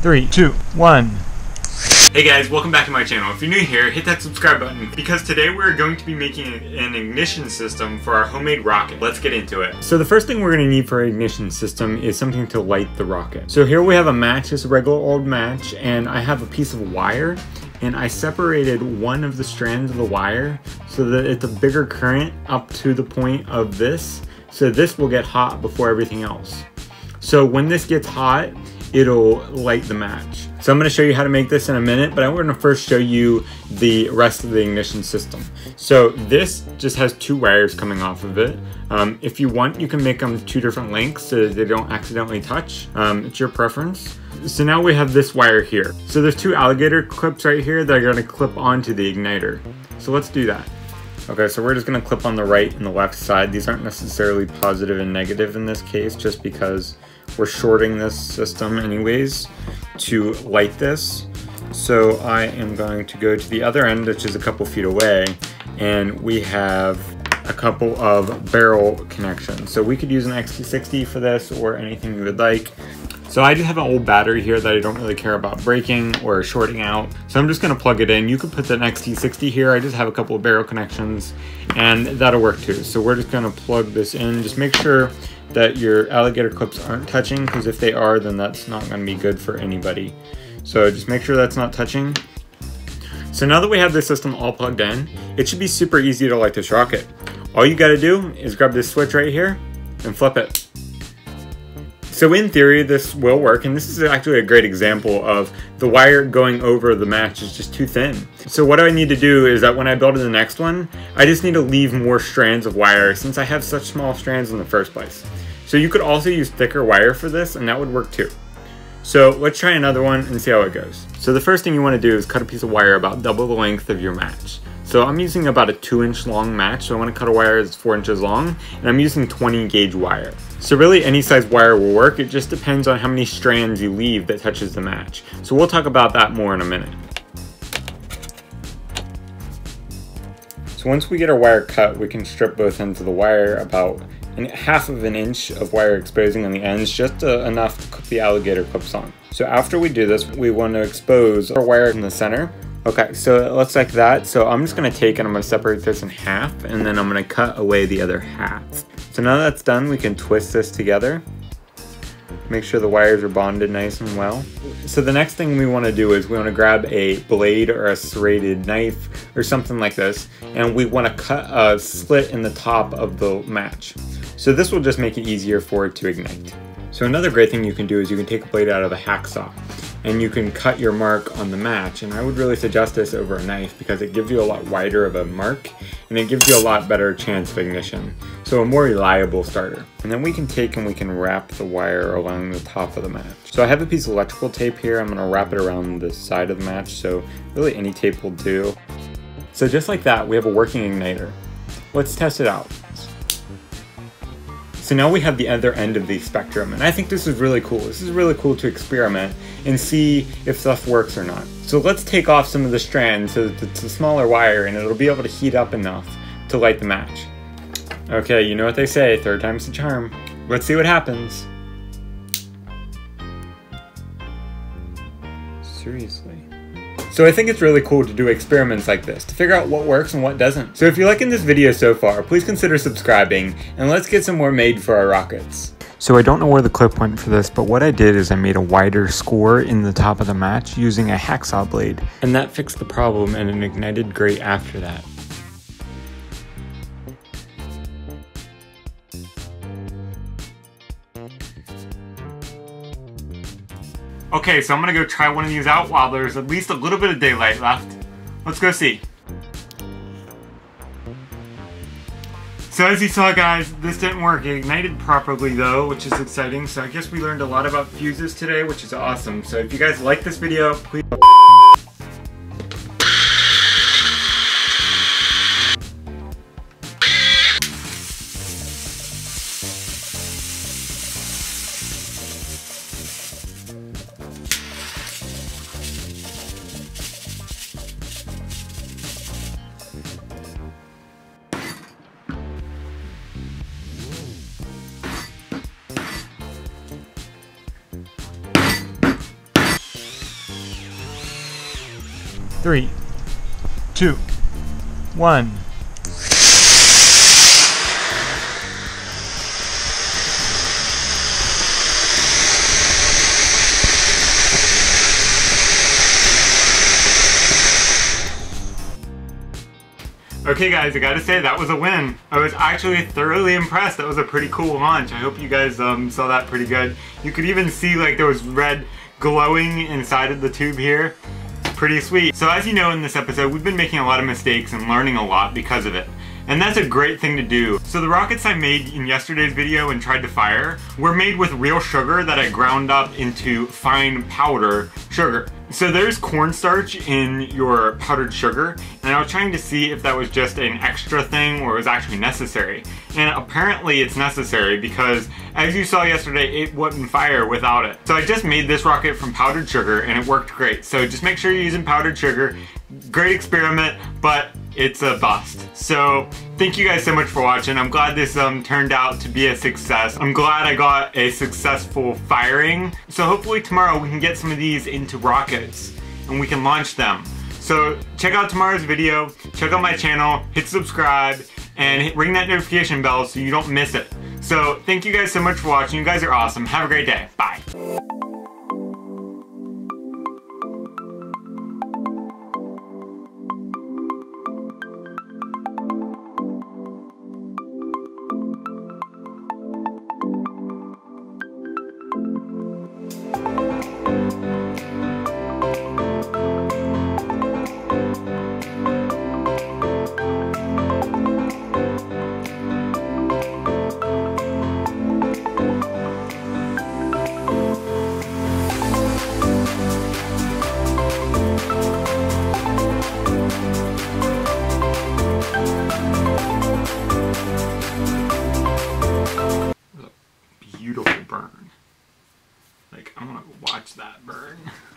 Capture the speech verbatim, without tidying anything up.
three, two, one. Hey guys, welcome back to my channel. If you're new here, hit that subscribe button because today we're going to be making an ignition system for our homemade rocket. Let's get into it. So the first thing we're going to need for an ignition system is something to light the rocket. So here we have a match, just a regular old match, and I have a piece of wire, and I separated one of the strands of the wire so that it's a bigger current up to the point of this. So this will get hot before everything else. So when this gets hot, it'll light the match. So I'm going to show you how to make this in a minute, but I want to first show you the rest of the ignition system. So this just has two wires coming off of it. Um, if you want, you can make them two different lengths so that they don't accidentally touch. Um, it's your preference. So now we have this wire here. So there's two alligator clips right here that are going to clip onto the igniter. So let's do that. Okay, so we're just gonna clip on the right and the left side. These aren't necessarily positive and negative in this case, just because we're shorting this system anyways to light this. So I am going to go to the other end, which is a couple feet away, and we have a couple of barrel connections. So we could use an X T sixty for this or anything you would like. So I just have an old battery here that I don't really care about breaking or shorting out. So I'm just gonna plug it in. You could put an X T sixty here. I just have a couple of barrel connections and that'll work too. So we're just gonna plug this in. Just make sure that your alligator clips aren't touching, because if they are, then that's not gonna be good for anybody. So just make sure that's not touching. So now that we have this system all plugged in, it should be super easy to light this rocket. All you gotta do is grab this switch right here and flip it. So in theory, this will work, and this is actually a great example of the wire going over the match is just too thin. So what I need to do is that when I build the next one, I just need to leave more strands of wire since I have such small strands in the first place. So you could also use thicker wire for this, and that would work too. So let's try another one and see how it goes. So the first thing you want to do is cut a piece of wire about double the length of your match. So I'm using about a two inch long match. So I want to cut a wire that's four inches long, and I'm using twenty gauge wire. So really any size wire will work. It just depends on how many strands you leave that touches the match. So we'll talk about that more in a minute. So once we get our wire cut, we can strip both ends of the wire, about and half of an inch of wire exposing on the ends, just uh, enough to put the alligator clips on. So after we do this, we want to expose our wire in the center. Okay, so it looks like that. So I'm just gonna take and I'm gonna separate this in half, and then I'm gonna cut away the other half. So now that's done, we can twist this together. Make sure the wires are bonded nice and well. So the next thing we want to do is we want to grab a blade or a serrated knife or something like this, and we want to cut a slit in the top of the match. So this will just make it easier for it to ignite. So another great thing you can do is you can take a blade out of a hacksaw and you can cut your mark on the match. And I would really suggest this over a knife because it gives you a lot wider of a mark and it gives you a lot better chance of ignition. So a more reliable starter. And then we can take and we can wrap the wire along the top of the match. So I have a piece of electrical tape here. I'm gonna wrap it around the side of the match. So really any tape will do. So just like that, we have a working igniter. Let's test it out. So now we have the other end of the spectrum, and I think this is really cool. This is really cool to experiment and see if stuff works or not. So let's take off some of the strands so that it's a smaller wire and it'll be able to heat up enough to light the match. Okay, you know what they say, third time's the charm. Let's see what happens. Seriously. So I think it's really cool to do experiments like this, to figure out what works and what doesn't. So if you're liking this video so far, please consider subscribing, and let's get some more made for our rockets. So I don't know where the clip went for this, but what I did is I made a wider score in the top of the match using a hacksaw blade. And that fixed the problem, and it ignited great after that. Okay, so I'm gonna go try one of these out while there's at least a little bit of daylight left. Let's go see. So as you saw, guys, this didn't work. It ignited properly though, which is exciting. So I guess we learned a lot about fuses today, which is awesome. So if you guys like this video, please... three, two, one. Okay guys, I gotta say that was a win. I was actually thoroughly impressed. That was a pretty cool launch. I hope you guys um, saw that pretty good. You could even see like there was red glowing inside of the tube here. Pretty sweet. So as you know, in this episode we've been making a lot of mistakes and learning a lot because of it. And that's a great thing to do. So the rockets I made in yesterday's video and tried to fire were made with real sugar that I ground up into fine powder sugar. So there's cornstarch in your powdered sugar, and I was trying to see if that was just an extra thing or it was actually necessary. And apparently it's necessary because, as you saw yesterday, it wouldn't fire without it. So I just made this rocket from powdered sugar and it worked great. So just make sure you're using powdered sugar. Great experiment, but it's a bust. So thank you guys so much for watching. I'm glad this um, turned out to be a success. I'm glad I got a successful firing. So hopefully tomorrow we can get some of these into rockets and we can launch them. So check out tomorrow's video, check out my channel, hit subscribe, and hit, ring that notification bell so you don't miss it. So thank you guys so much for watching. You guys are awesome. Have a great day. Bye. Beautiful burn. Like, I want to watch that burn.